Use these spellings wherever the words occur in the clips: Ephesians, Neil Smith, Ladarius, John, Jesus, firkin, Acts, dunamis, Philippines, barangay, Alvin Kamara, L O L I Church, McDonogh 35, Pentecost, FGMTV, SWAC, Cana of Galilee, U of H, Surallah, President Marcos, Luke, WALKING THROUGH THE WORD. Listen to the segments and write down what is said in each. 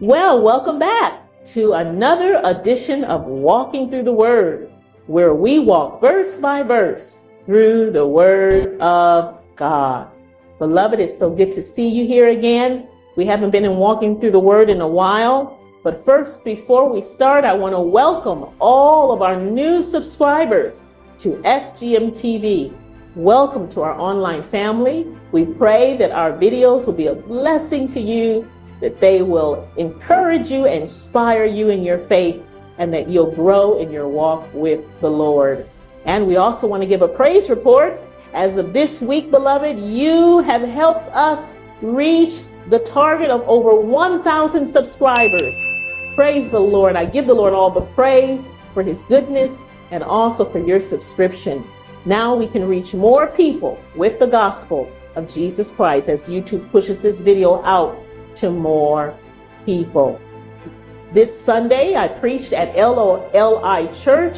Well, welcome back to another edition of Walking Through the Word, where we walk verse by verse through the Word of God. Beloved, it's so good to see you here again. We haven't been in Walking Through the Word in a while, but first, before we start, I want to welcome all of our new subscribers to FGMTV. Welcome to our online family. We pray that our videos will be a blessing to you, that they will encourage you, inspire you in your faith, and that you'll grow in your walk with the Lord. And we also want to give a praise report. As of this week, beloved, you have helped us reach the target of over 1,000 subscribers. Praise the Lord. I give the Lord all the praise for his goodness and also for your subscription. Now we can reach more people with the gospel of Jesus Christ as YouTube pushes this video out to more people. This Sunday, I preached at L O L I Church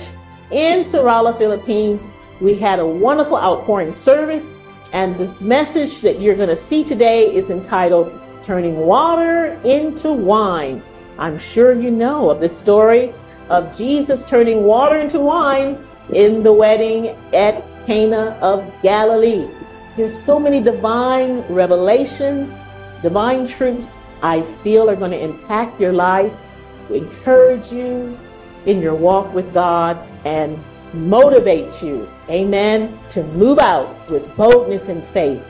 in Surallah, Philippines. We had a wonderful outpouring service, and this message that you're going to see today is entitled Turning Water into Wine. I'm sure you know of the story of Jesus turning water into wine in the wedding at Cana of Galilee. There's so many divine revelations, divine truths I feel are going to impact your life, encourage you in your walk with God, and motivate you, amen, to move out with boldness and faith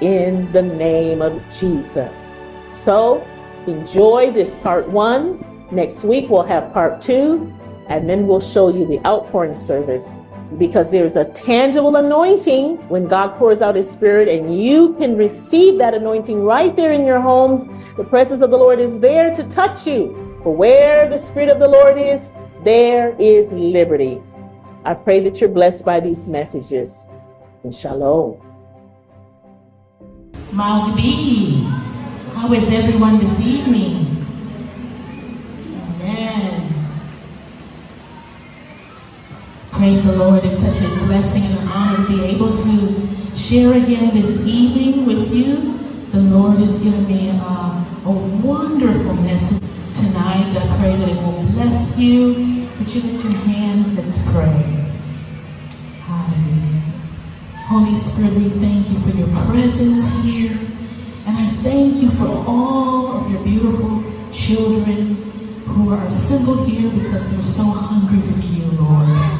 in the name of Jesus. So enjoy this part one. Next week we'll have part two, and then we'll show you the outpouring service, because there's a tangible anointing when God pours out his spirit, and you can receive that anointing right there in your homes. The presence of the Lord is there to touch you. For where the spirit of the Lord is, there is liberty. I pray that you're blessed by these messages. And shalom. Mount B, how is everyone this evening? Praise the Lord. It's such a blessing and an honor to be able to share again this evening with you. The Lord has given me a wonderful message tonight that I pray that it will bless you. Would you lift your hands? Let's pray. Hallelujah. Holy Spirit, we thank you for your presence here. And I thank you for all of your beautiful children who are assembled here because they're so hungry for you, Lord.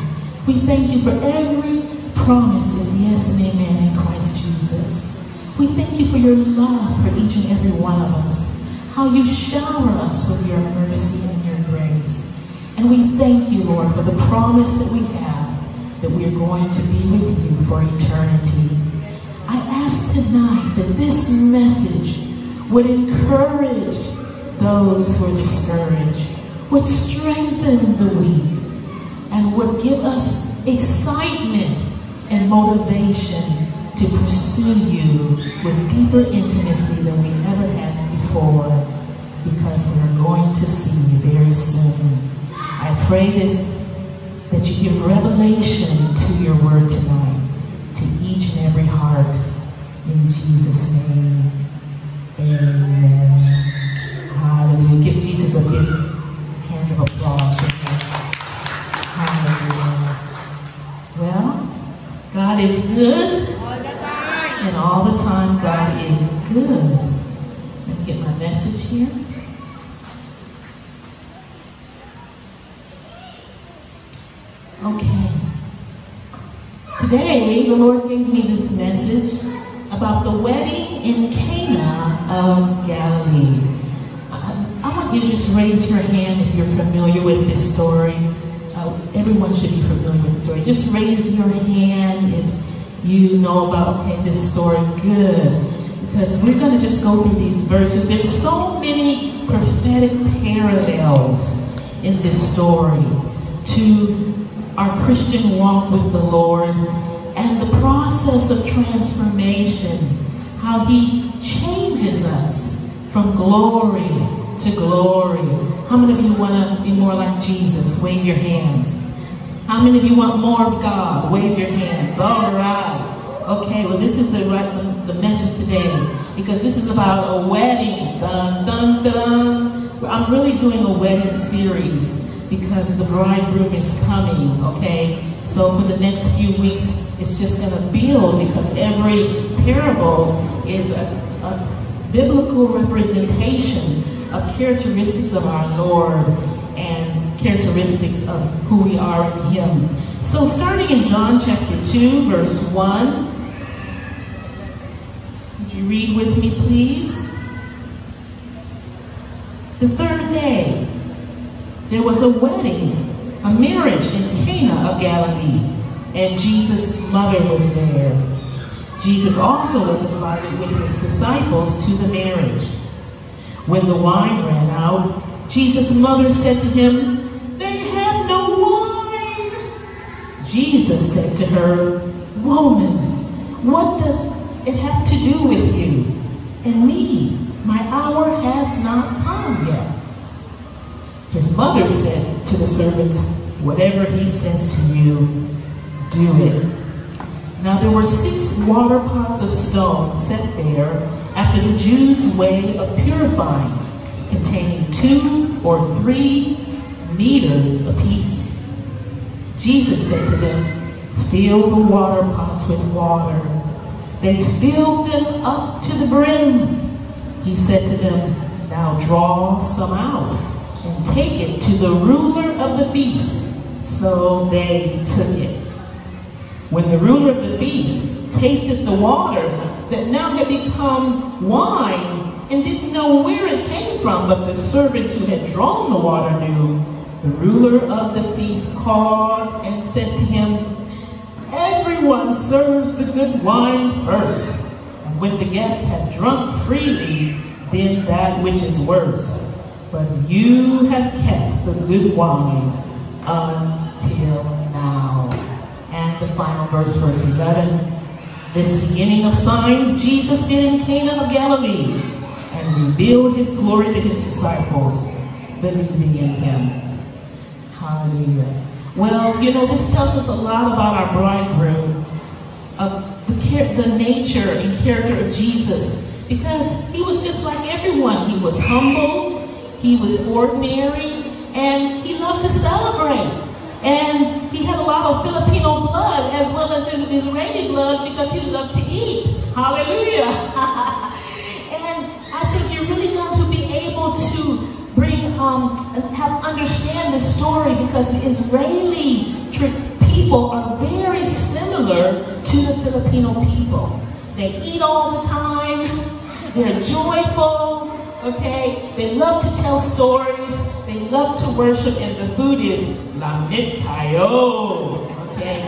We thank you for every promise is yes and amen in Christ Jesus. We thank you for your love for each and every one of us, how you shower us with your mercy and your grace. And we thank you, Lord, for the promise that we have, that we are going to be with you for eternity. I ask tonight that this message would encourage those who are discouraged, would strengthen the weak, and would give us excitement and motivation to pursue you with deeper intimacy than we ever had before, because we are going to see you very soon. I pray this, that you give revelation to your word tonight, to each and every heart. In Jesus' name, amen. Hallelujah. Give Jesus a big hand of applause. Well, God is good all the time. And all the time God is good. Let me get my message here. Okay. Today, the Lord gave me this message about the wedding in Cana of Galilee. I want you to just raise your hand if you're familiar with this story. Everyone should be familiar with the story. Just raise your hand if you know about, okay, this story. Good. Because we're going to just go through these verses. There's so many prophetic parallels in this story to our Christian walk with the Lord and the process of transformation, how he changes us from glory to glory. How many of you want to be more like Jesus? Wave your hands. How many of you want more of God? Wave your hands. All right. Okay, well, this is the message today, because this is about a wedding. Dun, dun, dun. I'm really doing a wedding series because the bridegroom is coming, okay? So for the next few weeks, it's just going to build because every parable is a biblical representation of characteristics of our Lord and characteristics of who we are in Him. So starting in John chapter 2, verse 1, would you read with me, please? The third day, there was a wedding, a marriage in Cana of Galilee, and Jesus' mother was there. Jesus also was invited with his disciples to the marriage. When the wine ran out, Jesus' mother said to him, "They have no wine." Jesus said to her, "Woman, what does it have to do with you and me? My hour has not come yet." His mother said to the servants, "Whatever he says to you, do it." Now there were 6 water pots of stone set there after the Jews' way of purifying, containing 2 or 3 liters apiece. Jesus said to them, "Fill the water pots with water." They filled them up to the brim. He said to them, "Now draw some out and take it to the ruler of the feast." So they took it. When the ruler of the feast tasted the water that now had become wine and didn't know where it came from, but the servants who had drawn the water knew, the ruler of the feast called and said to him, "Everyone serves the good wine first. When the guests have drunk freely, then that which is worse. But you have kept the good wine until now." And the final verse, verse 11. This beginning of signs Jesus did in Cana of Galilee and revealed his glory to his disciples, believing in him. Hallelujah. Well, you know, this tells us a lot about our bridegroom, the nature and character of Jesus, because he was just like everyone. He was humble, he was ordinary, and he loved to celebrate. And he had a lot of Filipino blood as well as his Israeli blood because he loved to eat. Hallelujah. And I think you're really going to be able to bring understand the story, because the Israeli people are very similar to the Filipino people. They eat all the time. They're joyful, okay? They love to tell stories. They love to worship, and the food is lamit kayo, okay?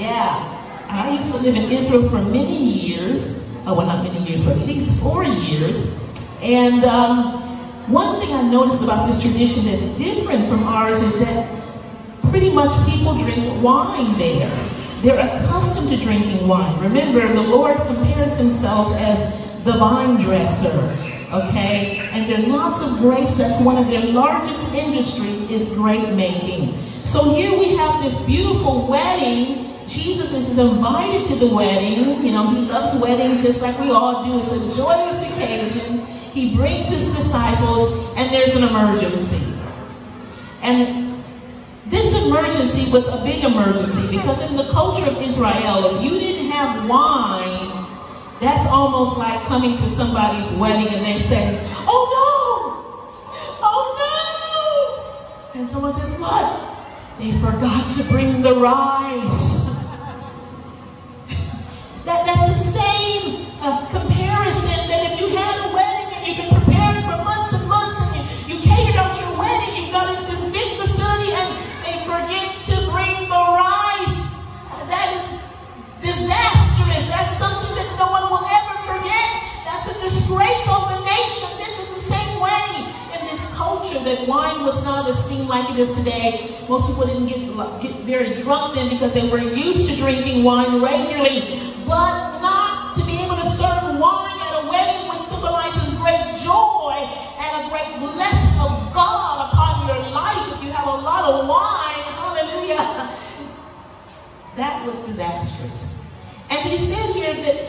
Yeah, I used to live in Israel for many years. Well, not many years, but at least 4 years. And one thing I noticed about this tradition that's different from ours is that pretty much people drink wine there. They're accustomed to drinking wine. Remember, the Lord compares himself as the vine dresser, okay? And there are lots of grapes. That's one of their largest industries, is grape making. So here we have this beautiful wedding. Jesus is invited to the wedding. You know, he loves weddings just like we all do. It's a joyous occasion. He brings his disciples, and there's an emergency. And this emergency was a big emergency, because in the culture of Israel, if you didn't have wine, that's almost like coming to somebody's wedding and they say, "Oh no! Oh no!" And someone says, "What?" "They forgot to bring the rice." That's the same comparison, that if you had a wedding and you've been preparing for months and months and you catered out your wedding, you've got it this big facility, and forget to bring the rice. That is disastrous. That's something that no one will ever forget. That's a disgrace over the nation. This is the same way in this culture, that wine was not esteemed like it is today. Most people didn't get very drunk then, because they were used to drinking wine regularly. But not to be able to serve wine at a wedding, which symbolizes great joy and a great blessing of God upon your life, if you have a lot of wine. That was disastrous. And he said here that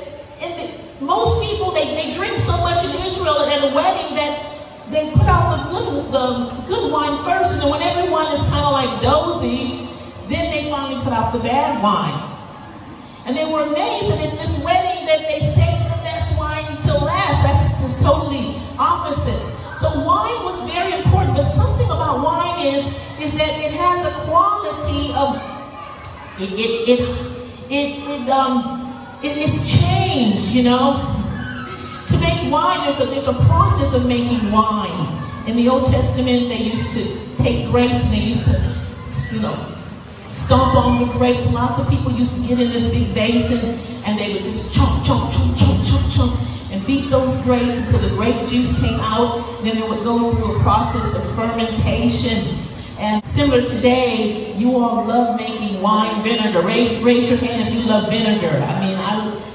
most people, they drink so much in Israel and at a wedding that they put out the good wine first, and when everyone is kind of like dozy, then they finally put out the bad wine. And they were amazed that at this wedding that they saved the best wine till last. That's just totally opposite. So wine was very important, but something about wine is that it has a quality of it's changed, you know. To make wine, there's a process of making wine. In the Old Testament, they used to take grapes and they used to, you know, stomp on the grapes. Lots of people used to get in this big basin and they would just chomp, chomp, chomp, chomp, chomp, chomp, and beat those grapes until the grape juice came out. Then it would go through a process of fermentation. And similar today, you all love making wine vinegar. Raise your hand if you love vinegar. I mean,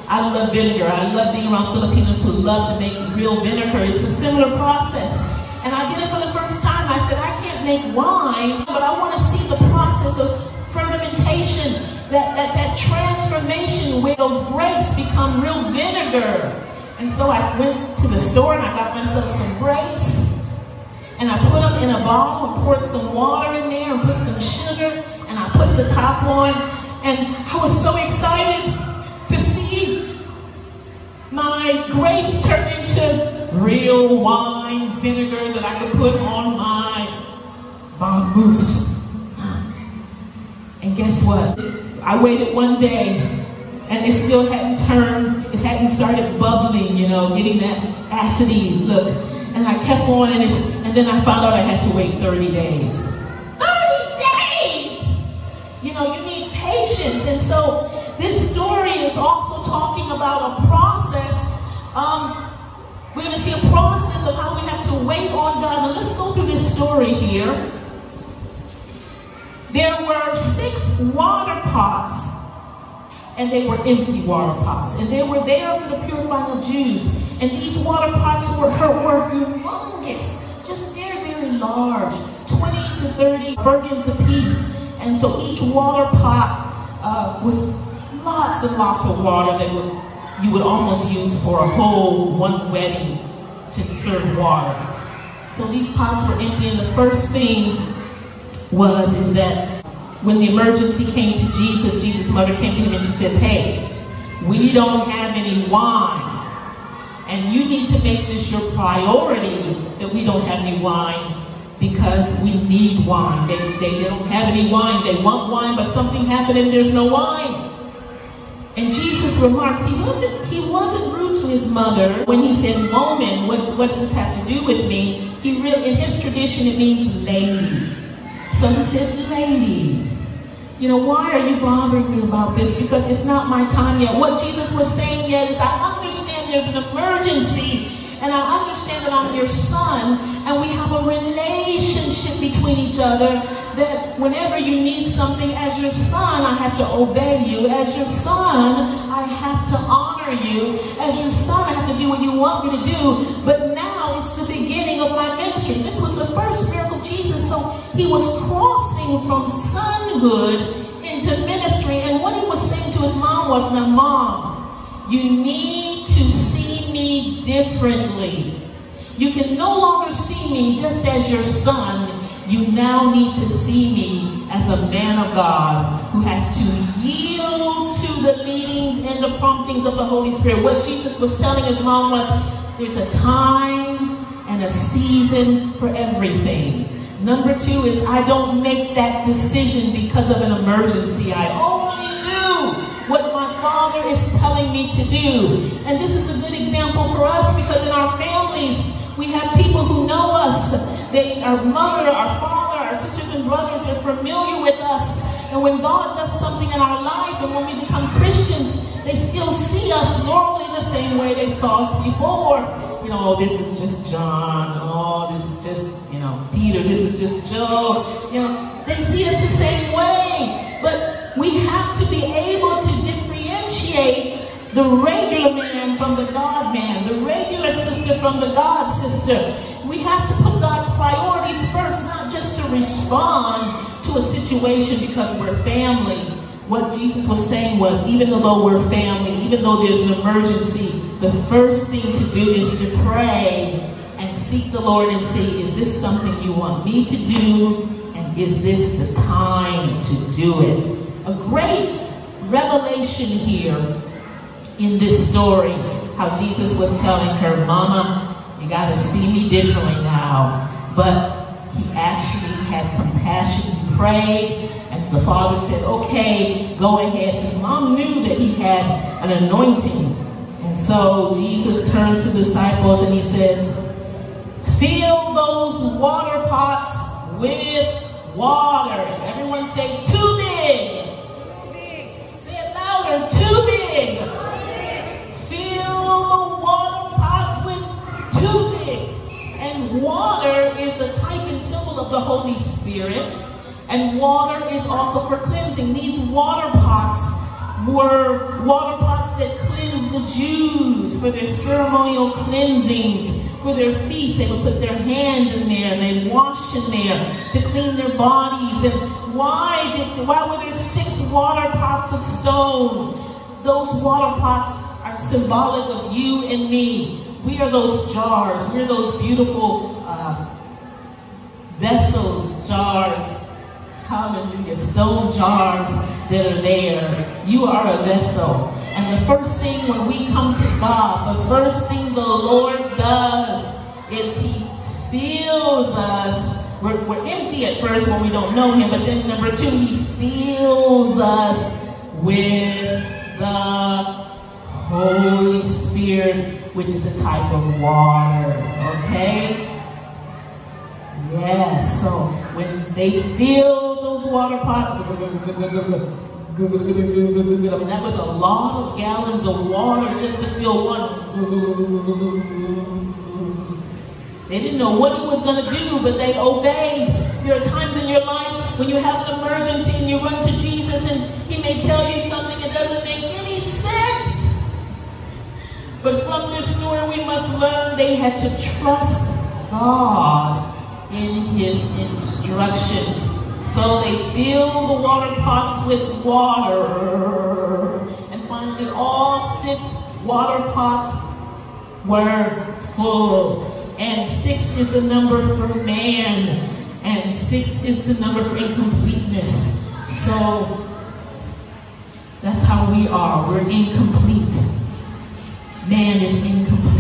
I love vinegar. I love being around Filipinos who love to make real vinegar. It's a similar process. And I did it for the first time. I said, I can't make wine, but I want to see the process of fermentation, that transformation where those grapes become real vinegar. And so I went to the store and I got myself some grapes. And I put them in a bowl and poured some water in there and put some sugar, and I put the top on, and I was so excited to see my grapes turn into real wine vinegar that I could put on my bambus. And guess what? I waited one day and it still hadn't turned, it hadn't started bubbling, you know, getting that acidy look. And I kept on, and then I found out I had to wait 30 days. 30 days! You know, you need patience. And so this story is also talking about a process. We're going to see a process of how we have to wait on God. Now let's go through this story here. There were 6 water pots, and they were empty water pots. And they were there for the purifying of Jews. And these water pots were humongous, just very, very large, 20 to 30 firkins apiece. And so each water pot was lots and lots of water that you would almost use for a whole one wedding to serve water. So these pots were empty, and the first thing is that when the emergency came to Jesus, Jesus' mother came to him and she says, hey, we don't have any wine. And you need to make this your priority that we don't have any wine because we need wine. They don't have any wine. They want wine, but something happened and there's no wine. And Jesus remarks, he wasn't rude to his mother when he said, woman, what does this have to do with me? In his tradition, it means lady. So he said, lady, you know, why are you bothering me about this? Because it's not my time yet. What Jesus was saying yet is, I understand there's an emergency, and I understand that I'm your son, and we have a relationship between each other, that whenever you need something, as your son, I have to obey you. As your son, I have to honor you. As your son, I have to do what you want me to do. But now it's the beginning of my ministry. This was the first miracle of Jesus, so he was crossing from sonhood into ministry, and what he was saying to his mom was, now, Mom, you need to see me differently. You can no longer see me just as your son. You now need to see me as a man of God who has to yield to the leadings and the promptings of the Holy Spirit. What Jesus was telling his mom was, there's a time and a season for everything. Number 2 is, I don't make that decision because of an emergency. I only do what my Father is telling me to do. And this is a good example for us, because in our families, we have people who know us. Our mother, our father, our sisters and brothers are familiar with us. And when God does something in our life, and when we become Christians, they still see us normally the same way they saw us before. You know, this is just John. Oh, this is just, you know, Peter. This is just Joe. You know, they see us the same way. But we have to be able to differentiate the regular man from the God man, the regular sister from the God sister. We have to put God's priorities first, not just to respond to a situation because we're family. What Jesus was saying was, even though we're family, even though there's an emergency, the first thing to do is to pray and seek the Lord and say, is this something you want me to do? And is this the time to do it? A great revelation here in this story, how Jesus was telling her, Mama, you got to see me differently now. But he actually had compassion. He prayed, and the father said, okay, go ahead. His mom knew that he had an anointing. And so Jesus turns to the disciples and he says, fill those water pots with water. And everyone say, too big. Too big. Say it louder, too big. Fill the water pots with too big. And water is a type and symbol of the Holy Spirit. And water is also for cleansing. These water pots were water pots that cleansed the Jews for their ceremonial cleansings, for their feasts. They would put their hands in there and they washed in there to clean their bodies. And why were there 6 water pots of stone? Those water pots are symbolic of you and me. We are those jars. We're those beautiful vessels, jars. Hallelujah, stone jars that are there. You are a vessel. And the first thing when we come to God, the first thing the Lord does is he fills us. We're empty at first when we don't know him, but then number 2, he fills us with the Holy Spirit, which is a type of water, okay? Yes, so when they fill those water pots, that was a lot of gallons of water just to fill one. They didn't know what he was going to do, but they obeyed. There are times in your life when you have an emergency and you run to Jesus and he may tell you something that doesn't make any sense. But from this story we must learn they had to trust God in his instructions. So they fill the water pots with water. And finally, all 6 water pots were full. And 6 is the number for man. And 6 is the number for incompleteness. So that's how we are. We're incomplete. Man is incomplete.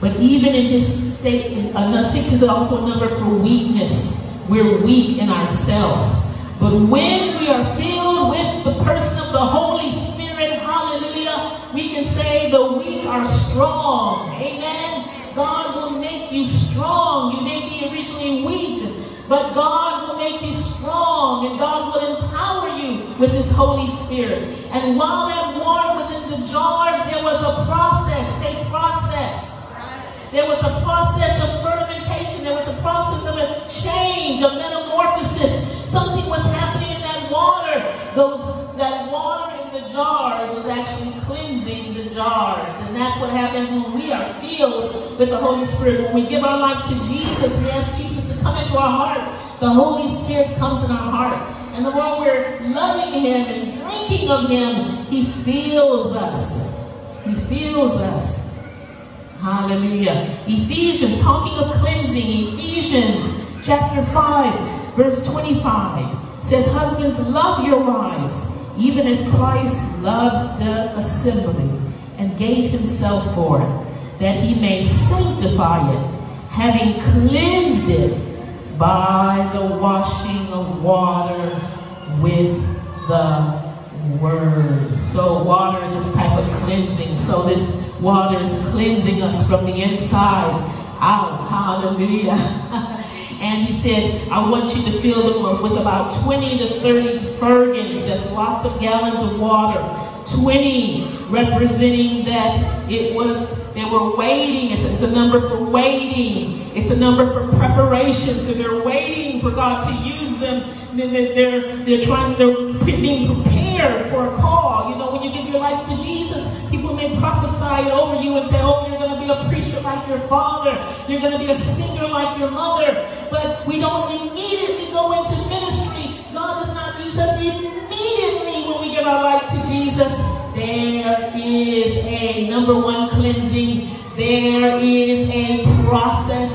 But even in his state, 6 is also a number for weakness. We're weak in ourselves. But when we are filled with the person of the Holy Spirit, hallelujah, we can say the weak are strong. Amen? God will make you strong. You may be originally weak, but God will make you strong, and God will empower you with his Holy Spirit. And while that water was in the jars, there was a process. Say process. There was a process of fermentation. There was a process of a change, a metamorphosis. Something was happening in that water. That water in the jars was actually cleansing the jars. And that's what happens when we are filled with the Holy Spirit. When we give our life to Jesus, we ask Jesus to come into our heart. The Holy Spirit comes in our heart. And the while we're loving him and drinking of him, he fills us. He fills us. Hallelujah. Ephesians, talking of cleansing, Ephesians chapter 5, verse 25 says, husbands, love your wives, even as Christ loves the assembly and gave himself for it, that he may sanctify it, having cleansed it by the washing of water with the word. So water is this type of cleansing. So this water is cleansing us from the inside out. Hallelujah. And he said, I want you to fill them with about 20 to 30 firgans. That's lots of gallons of water. 20 representing that they were waiting. It's a number for waiting. It's a number for preparation. So they're waiting for God to use them. And then they're being prepared for a call. You know, when you give your life to Jesus, people may prophesy it over you and say, oh, you're going to be a preacher like your father. You're going to be a singer like your mother. But we don't immediately go into ministry. God does not use us immediately when we give our life to Jesus. There is a number 1 cleansing. There is a process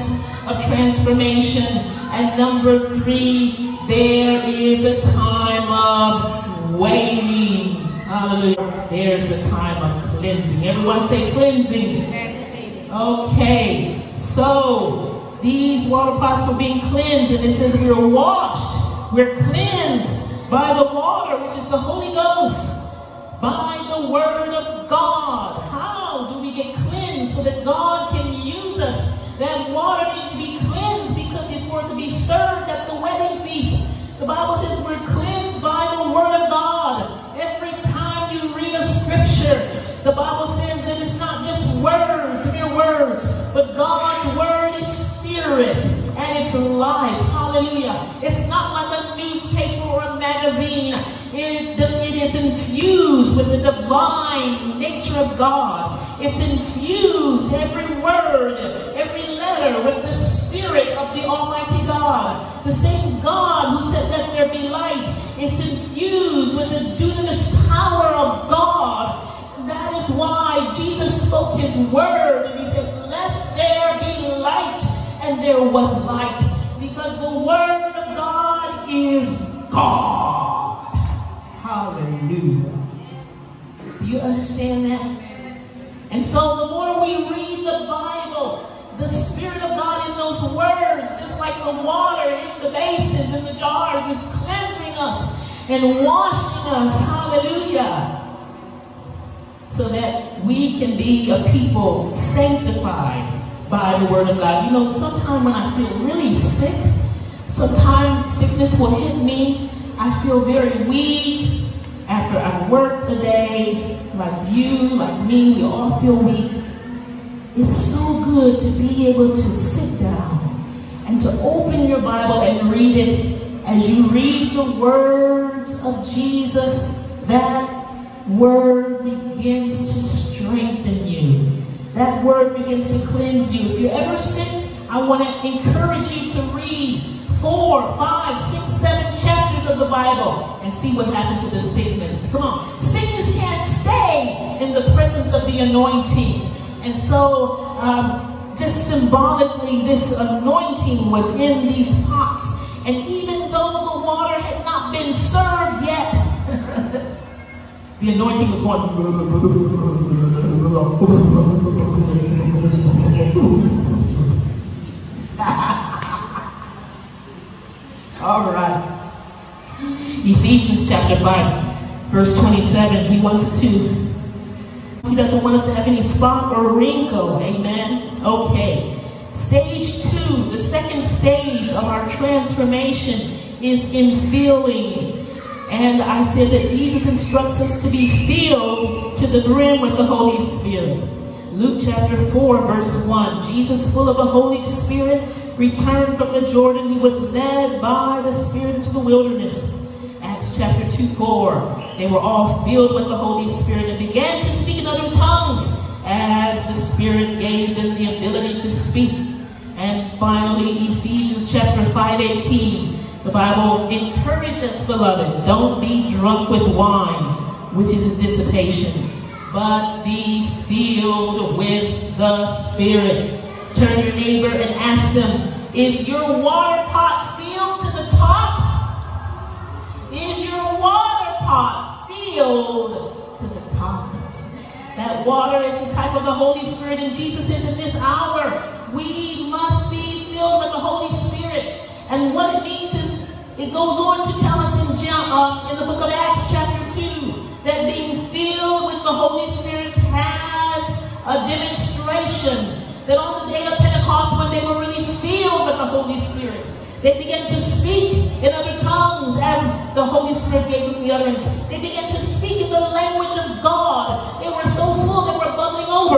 of transformation. And number three, there is a time of waiting. Hallelujah. There's a time of cleansing. Everyone say cleansing. Cleansing. Okay. So these water pots were being cleansed, and it says we were washed. We're cleansed by the water, which is the Holy Ghost, by the Word of God. How do we get cleansed so that God can use us? That water needs to be cleansed because before it can be served at the wedding feast. The Bible says we're cleansed by the Word of God. Every time you read a scripture, the Bible says that it's not just words, mere words, but God's Word is spirit and it's life. Hallelujah. It's not like a newspaper or a magazine. It is infused with the divine nature of God. It's infused, every word, every letter, with the spirit of the Almighty God. The same God who said, "Let there be light," is infused with the dunamis power of God. That is why Jesus spoke his word and he said, "Let there be light," and there was light, because the word of God is God. Hallelujah. Do you understand that? And so the more we read the Bible, the Spirit of God in those words, just like the water in the basins and the jars, is cleansing us and washing us. Hallelujah. So that we can be a people sanctified by the Word of God. You know, sometimes when I feel really sick, sometimes sickness will hit me. I feel very weak after I work the day. Like you, like me, we all feel weak. It's so good to be able to sit down and to open your Bible and read it. As you read the words of Jesus, that word begins to strengthen you. That word begins to cleanse you. If you're ever sick, I want to encourage you to read 4, 5, 6, 7 chapters of the Bible and see what happened to the sickness. Come on. Sickness can't stay in the presence of the anointing. And so, just symbolically, this anointing was in these pots. And even though the water had not been served yet, the anointing was going. All right. Ephesians chapter 5, verse 27. He doesn't want us to have any spot or wrinkle. Amen. Okay. Stage 2, the second stage of our transformation, is in filling. And I said that Jesus instructs us to be filled to the brim with the Holy Spirit. Luke chapter 4, verse 1. Jesus, full of the Holy Spirit, returned from the Jordan. He was led by the Spirit into the wilderness. Acts chapter 2, 4. They were all filled with the Holy Spirit and began to speak in other tongues as the Spirit gave them the ability to speak. And finally, Ephesians chapter 5, 18. The Bible encourages us, beloved, don't be drunk with wine, which is a dissipation, but be filled with the Spirit. Turn your neighbor and ask them, is your water pot filled to the top? Is your water pot filled to the top? That water is the type of the Holy Spirit, and Jesus is in this hour. We must be filled with the Holy Spirit. And what it means is, it goes on to tell us in the book of Acts chapter 2, that being filled with the Holy Spirit has a demonstration. That on the day of Pentecost, when they were really filled with the Holy Spirit, they began to speak in other tongues as the Holy Spirit gave them the utterance. They began to speak in the language of God. They were so full, they were bubbling over.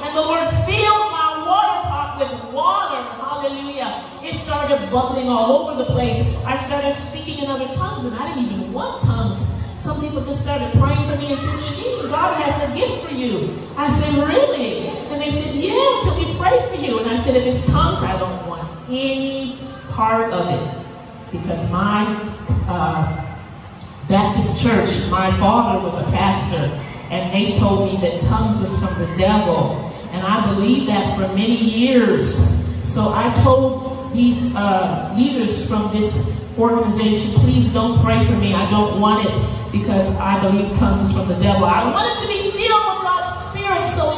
And the Lord filled my water pot with water. Hallelujah. It started bubbling all over the place. I started speaking in other tongues, and I didn't even want tongues. Some people just started praying for me and said, "Gee, God has a gift for you." I said, "Really?" And they said, "Yeah, can we pray for you?" And I said, "If it's tongues, I don't want any part of it, because my that My father was a pastor, and they told me that tongues was from the devil. And I believed that for many years. So I told these leaders from this organization, please don't pray for me. I don't want it because I believe tongues is from the devil. I wanted to be filled with God's Spirit so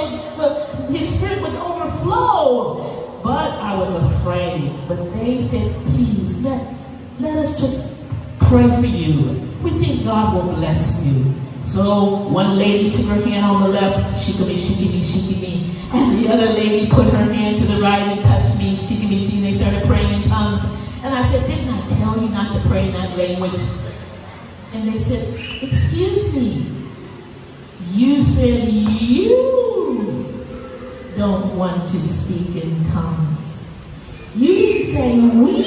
His Spirit would overflow. But I was afraid. But they said, please, let us just pray for you. We think God will bless you. So one lady took her hand on the left, shikimi, shikimi, shikimi. And the other lady put her hand to the right and touched me, shikimi, shikimi. They started praying in tongues. And I said, didn't I tell you not to pray in that language? And they said, excuse me. You said you don't want to speak in tongues. You didn't say we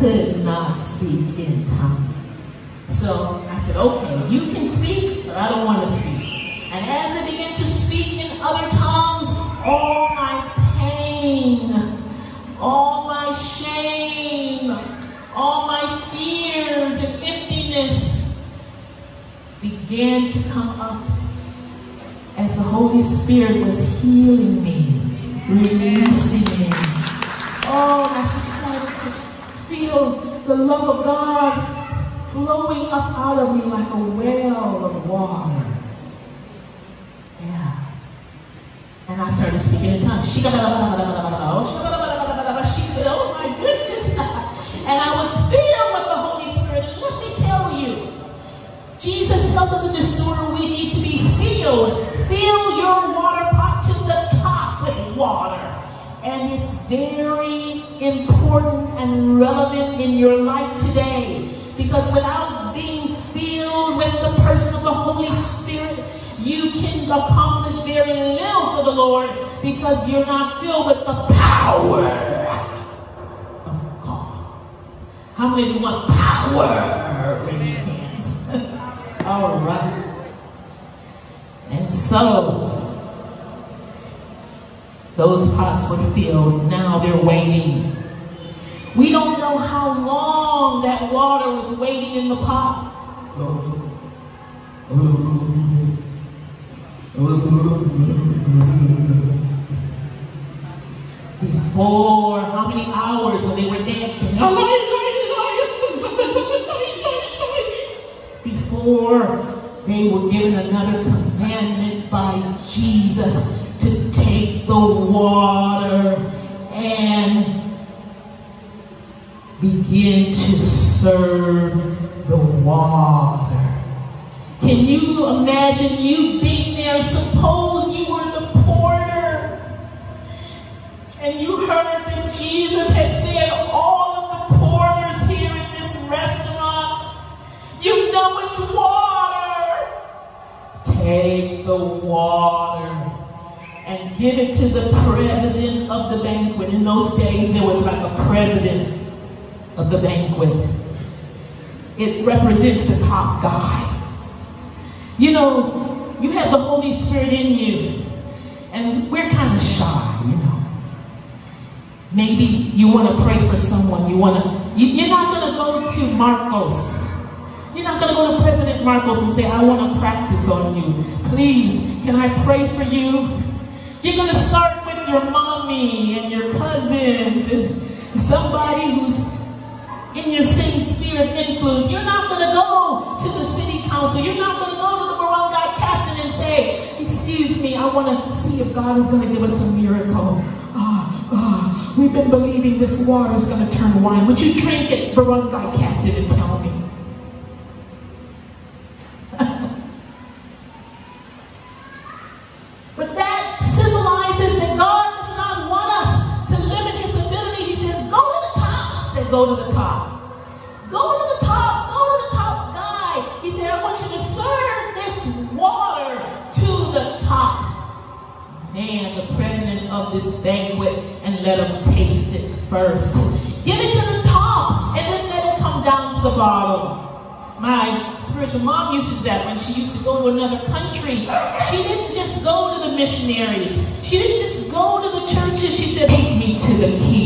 could not speak in tongues. So I said, okay, you can speak, but I don't want to speak. And as I began to speak in other tongues, all my pain, all my shame, all my fears and emptiness began to come up as the Holy Spirit was healing me, releasing me. Oh, I just wanted to feel the love of God flowing up out of me like a well of water. Yeah. And I started speaking in tongues. Oh my goodness. And I was filled with the Holy Spirit. And let me tell you, Jesus tells us in this story we need to be filled. Fill your water pot to the top with water. And it's very important and relevant in your life today. Because without being filled with the person of the Holy Spirit, you can accomplish very little for the Lord because you're not filled with the power of God. How many of you want power? Raise your hands. All right. And so, those pots were filled. Now they're waiting. We don't know how long that water was waiting in the pot. Before, how many hours when they were dancing? Before they were given another commandment by Jesus to take the water and begin to serve the water. Can you imagine you being there? Suppose you were the porter and you heard that Jesus had said all of the porters here in this restaurant, you know it's water. Take the water and give it to the president of the banquet. In those days, there was like a president of the banquet. It represents the top guy. You know, you have the Holy Spirit in you, and we're kind of shy, you know. Maybe you want to pray for someone. You're not going to go to Marcos. You're not going to go to President Marcos and say, I want to practice on you. Please, can I pray for you? You're going to start with your mommy and your cousins and somebody who's in your same sphere of influence. You're not going to go to the city council. You're not going to go to the barangay captain and say, excuse me, I want to see if God is going to give us a miracle. We've been believing this water is going to turn wine. Would you drink it, barangay captain, and tell me? But that symbolizes that God does not want us to limit His ability. He says, go to the top. I said, go to the top. And the president of this banquet, and let him taste it first. Give it to the top and then let it come down to the bottom. My spiritual mom used to do that when she used to go to another country. She didn't just go to the missionaries. She didn't just go to the churches. She said, take me to the king.